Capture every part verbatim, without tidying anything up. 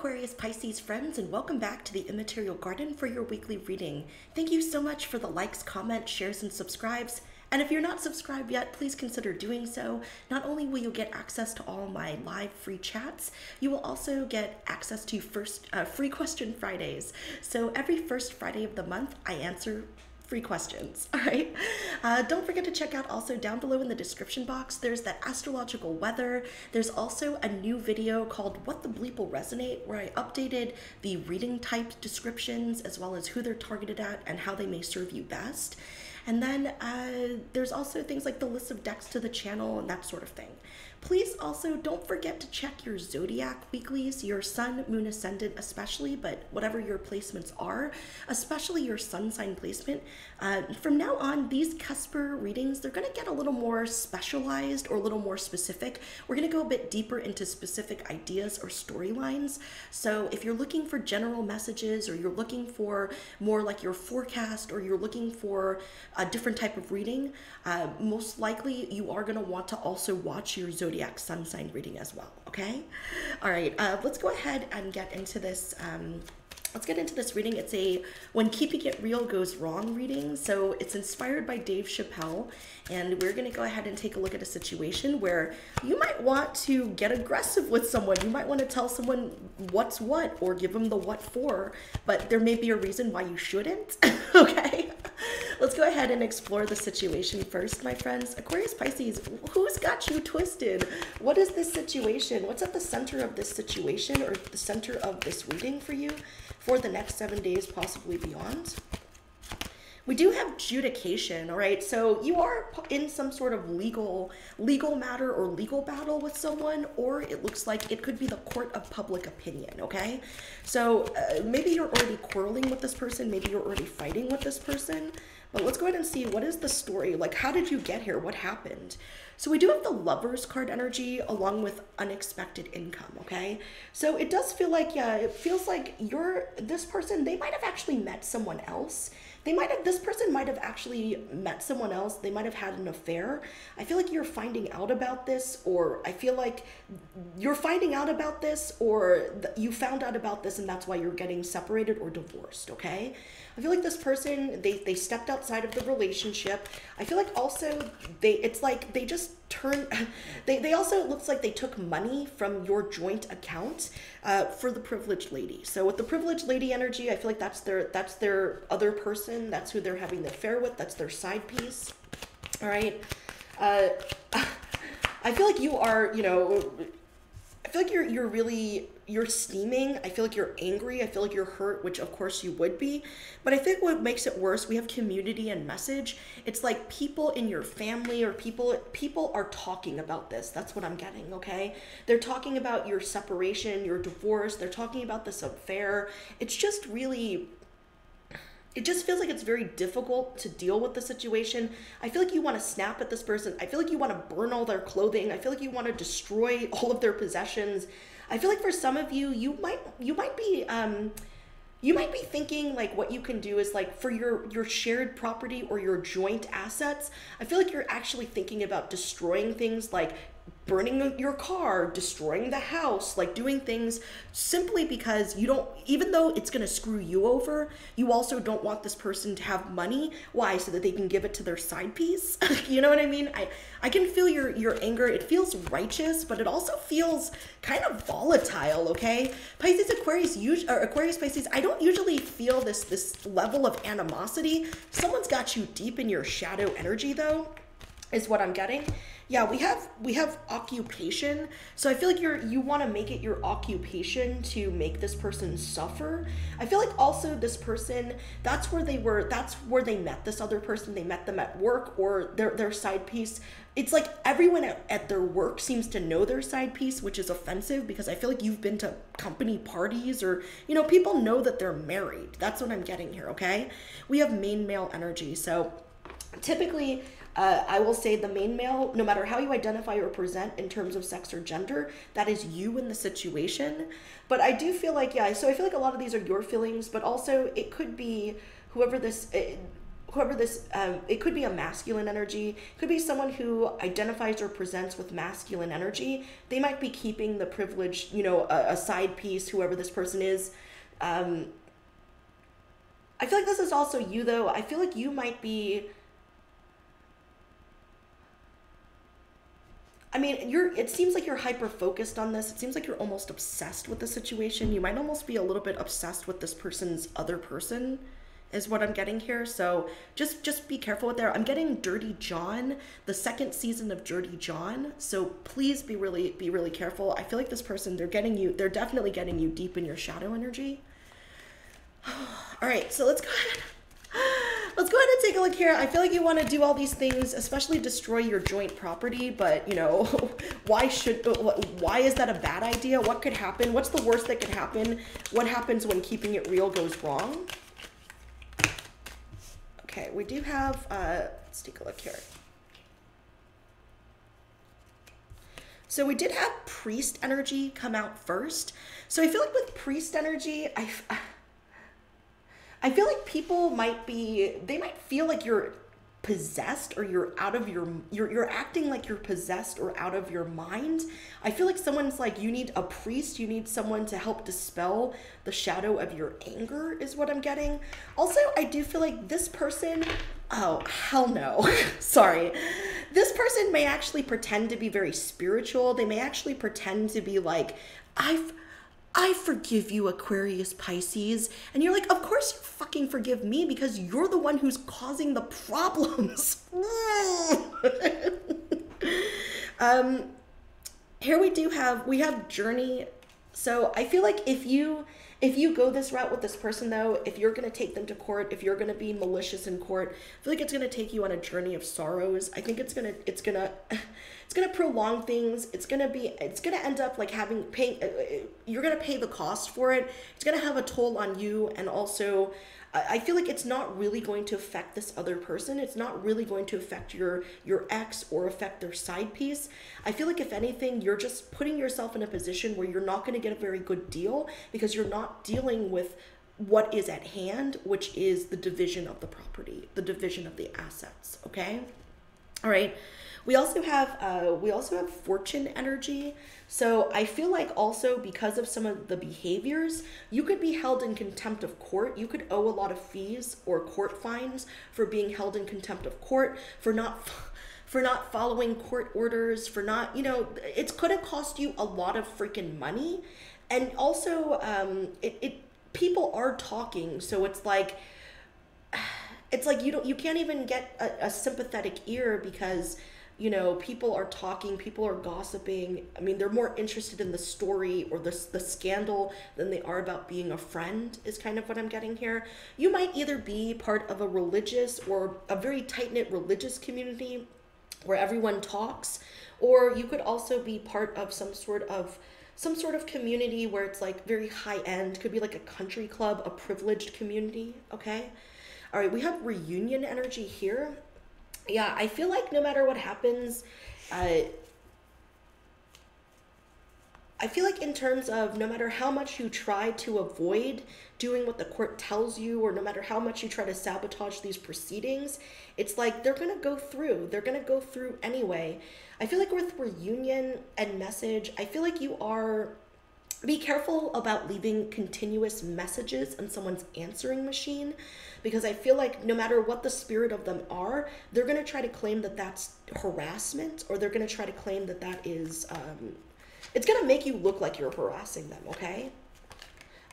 Aquarius-Pisces friends, and welcome back to The Immaterial Garden for your weekly reading. Thank you so much for the likes, comments, shares, and subscribes. And if you're not subscribed yet, please consider doing so. Not only will you get access to all my live free chats, you will also get access to first uh, free question Fridays. So every first Friday of the month, I answer free questions, all right? Uh, don't forget to check out also down below in the description box, there's that astrological weather. There's also a new video called What the Bleep Will Resonate, where I updated the reading type descriptions as well as who they're targeted at and how they may serve you best. And then uh, there's also things like the list of decks to the channel and that sort of thing. Please also don't forget to check your zodiac weeklies, your sun, moon, ascendant especially, but whatever your placements are, especially your sun sign placement. Uh, from now on, these Cusper readings, they're going to get a little more specialized or a little more specific. We're going to go a bit deeper into specific ideas or storylines. So if you're looking for general messages, or you're looking for more like your forecast, or you're looking for a different type of reading, uh, most likely you are going to want to also watch your zodiac sun sign reading as well, okay? All right, uh, let's go ahead and get into this. Um, let's get into this reading. It's a When Keeping It Real Goes Wrong reading. So it's inspired by Dave Chappelle, and we're going to go ahead and take a look at a situation where you might want to get aggressive with someone. You might want to tell someone what's what, or give them the what for, but there may be a reason why you shouldn't, okay? Let's go ahead and explore the situation first, my friends. Aquarius, Pisces, who's got you twisted? What is this situation? What's at the center of this situation, or the center of this reading for you for the next seven days, possibly beyond? We do have adjudication, all right? So you are in some sort of legal legal matter or legal battle with someone, or it looks like it could be the court of public opinion, okay? So uh, maybe you're already quarreling with this person, maybe you're already fighting with this person, but let's go ahead and see, what is the story? Like, how did you get here? What happened? So we do have the Lover's card energy along with unexpected income, okay? So it does feel like, yeah, it feels like you're, this person, they might have actually met someone else. They might have, this person might have actually met someone else. They might have had an affair. I feel like you're finding out about this, or I feel like you're finding out about this, or you found out about this, and that's why you're getting separated or divorced, okay? I feel like this person, they, they stepped outside of the relationship. I feel like also they, it's like they just turn, they, they also, it looks like they took money from your joint account uh, for the privileged lady. So with the privileged lady energy, I feel like that's their, that's their other person. That's who they're having the affair with. That's their side piece. All right. Uh, I feel like you are, you know, I feel like you're, you're really, you're steaming. I feel like you're angry. I feel like you're hurt, which of course you would be. But I think what makes it worse, we have community and message. It's like people in your family or people, people are talking about this. That's what I'm getting, okay? They're talking about your separation, your divorce. They're talking about this affair. It's just really... It just feels like it's very difficult to deal with the situation. I feel like you want to snap at this person. I feel like you want to burn all their clothing. I feel like you want to destroy all of their possessions. I feel like for some of you, you might you might be um, you might be thinking like what you can do is like for your your shared property or your joint assets. I feel like you're actually thinking about destroying things like burning your car, destroying the house, like doing things simply because you don't, even though it's going to screw you over, you also don't want this person to have money. Why? So that they can give it to their side piece. You know what I mean? I, I can feel your, your anger. It feels righteous, but it also feels kind of volatile, okay? Pisces, Aquarius, or Aquarius, Pisces, I don't usually feel this, this level of animosity. Someone's got you deep in your shadow energy though, is what I'm getting. Yeah, we have we have occupation. So I feel like you're you want to make it your occupation to make this person suffer. I feel like also this person, that's where they were, that's where they met this other person. They met them at work or their their side piece. It's like everyone at, at their work seems to know their side piece, which is offensive because I feel like you've been to company parties or, you know, people know that they're married. That's what I'm getting here, okay? We have main male energy. So typically, Uh, I will say the main male, no matter how you identify or present in terms of sex or gender, that is you in the situation. But I do feel like, yeah, so I feel like a lot of these are your feelings, but also it could be whoever this, it, whoever this, um, it could be a masculine energy. It could be someone who identifies or presents with masculine energy. They might be keeping the privilege, you know, a, a side piece, whoever this person is. Um, I feel like this is also you, though. I feel like you might be, I mean, you're, it seems like you're hyper-focused on this. It seems like you're almost obsessed with the situation. You might almost be a little bit obsessed with this person's other person, is what I'm getting here. So just just be careful with there. I'm getting Dirty John, the second season of Dirty John. So please be really be really careful. I feel like this person, they're getting you, they're definitely getting you deep in your shadow energy. All right, so let's go ahead. Let's go ahead and take a look here. I feel like you want to do all these things, especially destroy your joint property, but you know, why should, why is that a bad idea? What could happen? What's the worst that could happen? What happens when keeping it real goes wrong? Okay, we do have, uh, let's take a look here. So we did have priest energy come out first. So I feel like with priest energy, I, I feel like people might be, they might feel like you're possessed or you're out of your, you're, you're acting like you're possessed or out of your mind. I feel like someone's like, you need a priest, you need someone to help dispel the shadow of your anger, is what I'm getting. Also, I do feel like this person, oh, hell no, sorry. This person may actually pretend to be very spiritual. They may actually pretend to be like, I've, I forgive you, Aquarius Pisces. And you're like, of course you fucking forgive me because you're the one who's causing the problems. um, here we do have, we have Journey. So I feel like if you, if you go this route with this person though, if you're gonna take them to court, if you're gonna be malicious in court, I feel like it's gonna take you on a journey of sorrows. I think it's gonna, it's gonna, it's gonna prolong things. It's gonna be, it's gonna end up like having, pay, you're gonna pay the cost for it. It's gonna have a toll on you. And also I feel like it's not really going to affect this other person. It's not really going to affect your, your ex or affect their side piece. I feel like if anything, you're just putting yourself in a position where you're not gonna get a very good deal because you're not dealing with what is at hand, which is the division of the property, the division of the assets. Okay. All right. We also have, uh, we also have fortune energy. So I feel like also because of some of the behaviors, you could be held in contempt of court. You could owe a lot of fees or court fines for being held in contempt of court, for not, for not following court orders, for not, you know, it's could have cost you a lot of freaking money. And also, um, it, it people are talking, so it's like, it's like you don't, you can't even get a, a sympathetic ear because, you know, people are talking, people are gossiping. I mean, they're more interested in the story or the the scandal than they are about being a friend. Is kind of what I'm getting here. You might either be part of a religious or a very tight-knit religious community where everyone talks, or you could also be part of some sort of some sort of community where it's like very high end, could be like a country club, a privileged community, okay? All right, we have reunion energy here. Yeah, I feel like no matter what happens, uh, I feel like in terms of no matter how much you try to avoid doing what the court tells you, or no matter how much you try to sabotage these proceedings, it's like they're gonna go through, they're gonna go through anyway. I feel like with reunion and message, I feel like you are, be careful about leaving continuous messages on someone's answering machine, because I feel like no matter what the spirit of them are, they're gonna try to claim that that's harassment, or they're gonna try to claim that that is, um, it's gonna make you look like you're harassing them, okay?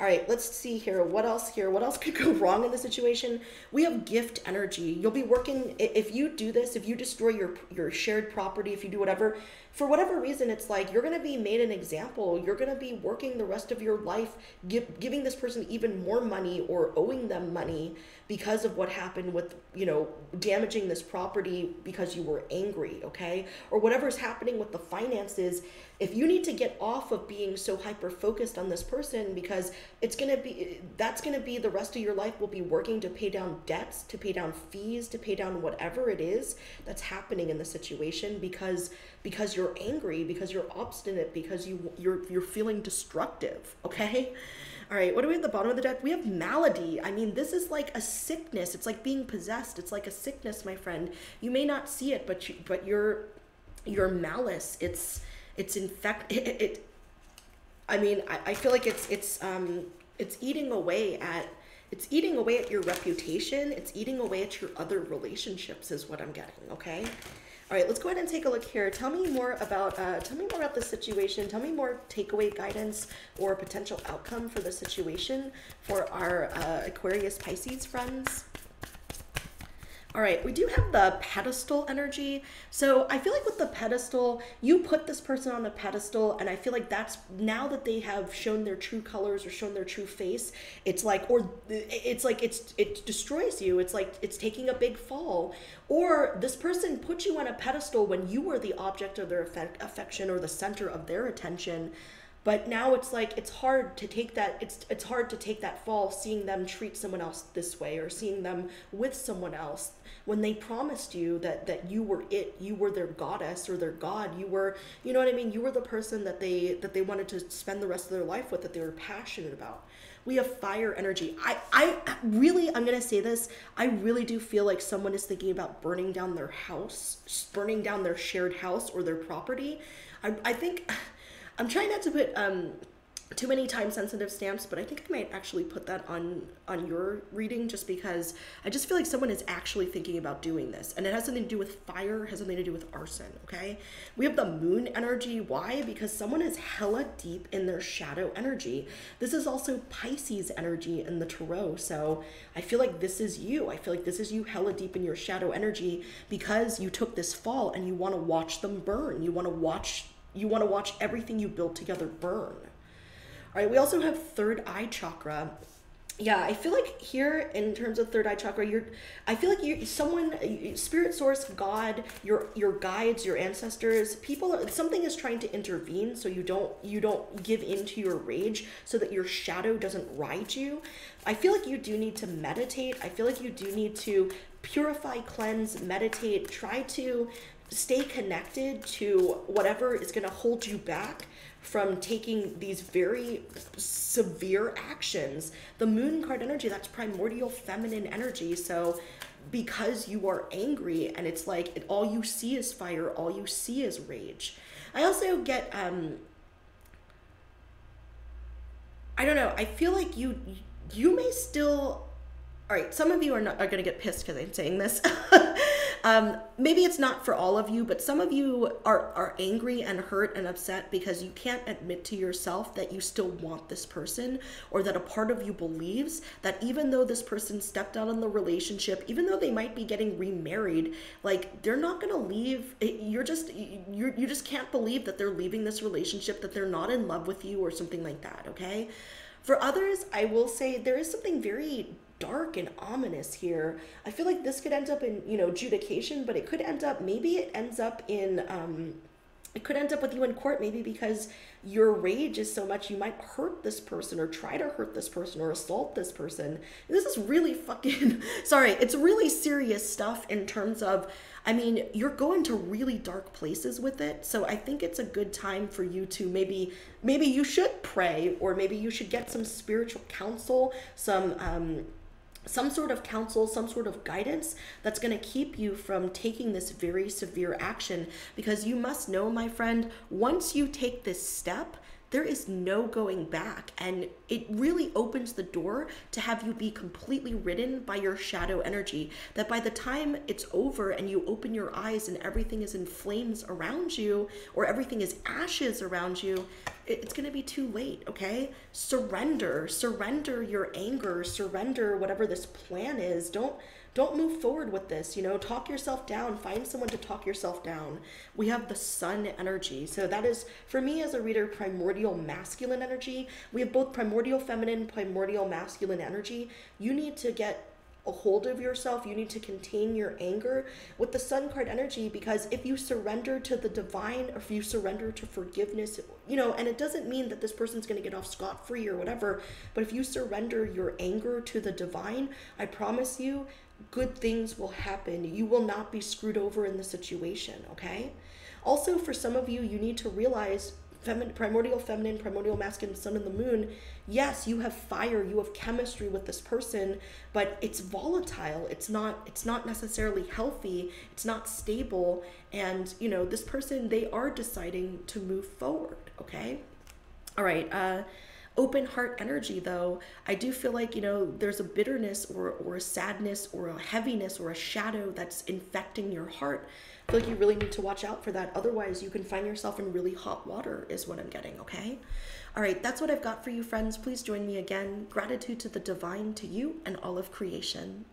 All right, let's see here. What else here? What else could go wrong in this situation? We have gift energy. You'll be working, if you do this, if you destroy your, your shared property, if you do whatever, for whatever reason, it's like you're gonna be made an example. You're gonna be working the rest of your life, give, giving this person even more money or owing them money because of what happened with, you know, damaging this property because you were angry, okay? Or whatever's happening with the finances. If you need to get off of being so hyper-focused on this person, because it's gonna be, that's gonna be the rest of your life will be working to pay down debts, to pay down fees, to pay down whatever it is that's happening in the situation because, because you're you're angry, because you're obstinate, because you you're you're feeling destructive. Okay. All right, what do we have at the bottom of the deck? We have malady. I mean, this is like a sickness. It's like being possessed. It's like a sickness, my friend. You may not see it, but you, but your your malice, it's it's infect it, it I mean, I, I feel like it's it's um it's eating away at it's eating away at your reputation. It's eating away at your other relationships is what I'm getting, okay? All right, let's go ahead and take a look here. Tell me more about, uh, tell me more about the situation. Tell me more takeaway guidance or potential outcome for the situation for our uh, Aquarius Pisces friends. All right, we do have the pedestal energy. So I feel like with the pedestal, you put this person on a pedestal, and I feel like that's, now that they have shown their true colors or shown their true face, it's like, or it's like, it's it destroys you. It's like, it's taking a big fall. Or this person put you on a pedestal when you were the object of their affect, affection or the center of their attention. But now it's like, it's hard to take that, it's, it's hard to take that fall, seeing them treat someone else this way or seeing them with someone else when they promised you that, that you were it, you were their goddess or their god, you were, you know what I mean? You were the person that they, that they wanted to spend the rest of their life with, that they were passionate about. We have fire energy. I, I really, I'm going to say this. I really do feel like someone is thinking about burning down their house, burning down their shared house or their property. I, I think... I'm trying not to put um, too many time-sensitive stamps, but I think I might actually put that on, on your reading, just because I just feel like someone is actually thinking about doing this. And it has something to do with fire, has something to do with arson, okay? We have the moon energy. Why? Because someone is hella deep in their shadow energy. This is also Pisces energy in the tarot, so I feel like this is you. I feel like this is you hella deep in your shadow energy because you took this fall and you want to watch them burn. You want to watch... You want to watch everything you built together burn. All right, we also have third eye chakra. Yeah, I feel like here in terms of third eye chakra, you're, I feel like you, someone, spirit source, God, your your guides, your ancestors, people, something is trying to intervene so you don't you don't give into your rage, so that your shadow doesn't ride you. I feel like you do need to meditate. I feel like you do need to purify, cleanse, meditate, try to stay connected to whatever is going to hold you back from taking these very severe actions. The moon card energy, that's primordial feminine energy. So because you are angry and it's like it, all you see is fire, all you see is rage. I also get, um, I don't know, I feel like you, you may still, all right, some of you are not are going to get pissed because I'm saying this. Um, maybe it's not for all of you, but some of you are, are angry and hurt and upset because you can't admit to yourself that you still want this person, or that a part of you believes that even though this person stepped out on the relationship, even though they might be getting remarried, like they're not going to leave. You're just, you're, you just can't believe that they're leaving this relationship, that they're not in love with you or something like that. Okay. For others, I will say there is something very dark and ominous here. I feel like this could end up in, you know, adjudication, but it could end up, maybe it ends up in, um, it could end up with you in court, maybe because your rage is so much, you might hurt this person or try to hurt this person or assault this person. This is really fucking, sorry, it's really serious stuff in terms of, I mean, you're going to really dark places with it. So I think it's a good time for you to maybe, maybe you should pray, or maybe you should get some spiritual counsel, some, um, some sort of counsel, some sort of guidance that's going to keep you from taking this very severe action. Because you must know, my friend, once you take this step, there is no going back. And it really opens the door to have you be completely ridden by your shadow energy, that by the time it's over and you open your eyes and everything is in flames around you, or everything is ashes around you, it's going to be too late. Okay. Surrender, surrender your anger, surrender whatever this plan is. Don't, don't move forward with this, you know, talk yourself down, find someone to talk yourself down. We have the sun energy. So that is, for me as a reader, primordial masculine energy. We have both primordial feminine, primordial masculine energy. You need to get a hold of yourself. You need to contain your anger with the sun card energy, because if you surrender to the divine, or if you surrender to forgiveness, you know, and it doesn't mean that this person's going to get off scot-free or whatever, but if you surrender your anger to the divine, I promise you good things will happen. You will not be screwed over in the situation. Okay. Also, for some of you, you need to realize feminine, primordial feminine, primordial masculine, sun and the moon. Yes, you have fire, you have chemistry with this person, but it's volatile. It's not, it's not necessarily healthy. It's not stable. And you know, this person, they are deciding to move forward. Okay. All right. Uh, Open heart energy, though, I do feel like, you know, there's a bitterness or, or a sadness or a heaviness or a shadow that's infecting your heart. I feel like you really need to watch out for that. Otherwise, you can find yourself in really hot water is what I'm getting, okay? All right, that's what I've got for you, friends. Please join me again. Gratitude to the divine, to you, and all of creation.